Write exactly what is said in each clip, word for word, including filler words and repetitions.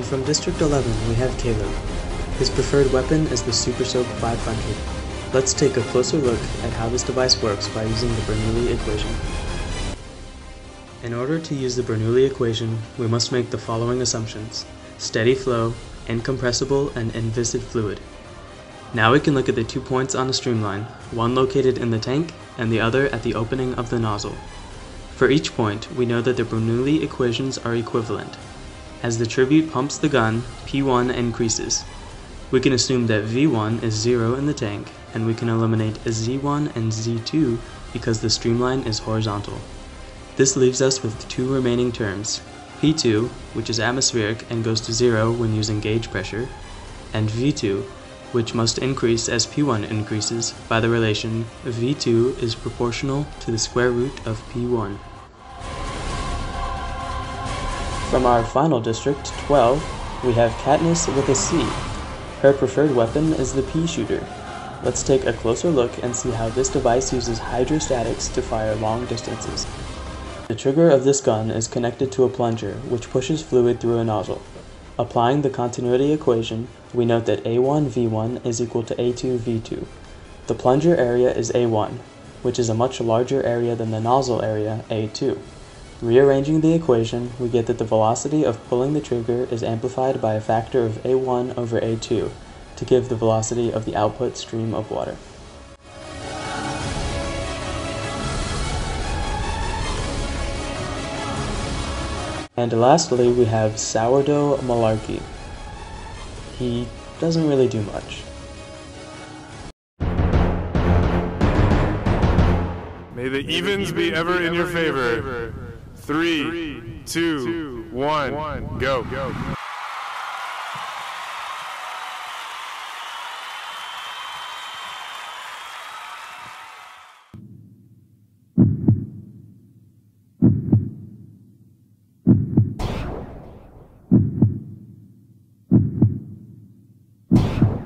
And from District eleven we have Caleb. His preferred weapon is the Super Soaker five hundred. Let's take a closer look at how this device works by using the Bernoulli equation. In order to use the Bernoulli equation, we must make the following assumptions: steady flow, incompressible, and inviscid fluid. Now we can look at the two points on a streamline, one located in the tank and the other at the opening of the nozzle. For each point, we know that the Bernoulli equations are equivalent. As the tribute pumps the gun, P one increases. We can assume that V one is zero in the tank, and we can eliminate Z one and Z two because the streamline is horizontal. This leaves us with two remaining terms, P two, which is atmospheric and goes to zero when using gauge pressure, and V two, which must increase as P one increases by the relation V two is proportional to the square root of P one. From our final district, twelve, we have Katniss with a C. Her preferred weapon is the pea shooter. Let's take a closer look and see how this device uses hydrostatics to fire long distances. The trigger of this gun is connected to a plunger, which pushes fluid through a nozzle. Applying the continuity equation, we note that A one V one is equal to A two V two. The plunger area is A one, which is a much larger area than the nozzle area, A two. Rearranging the equation, we get that the velocity of pulling the trigger is amplified by a factor of A one over A two, to give the velocity of the output stream of water. And lastly, we have Sourdough Malarkey. He doesn't really do much. May the evens be ever in your favor. Three, two, one, go.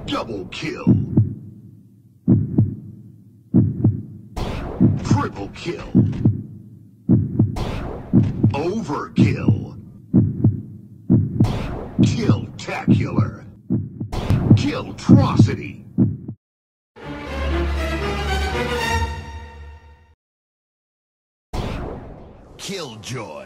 Double kill. Triple kill. Overkill. Kill-tacular. Kill-trocity. Killjoy.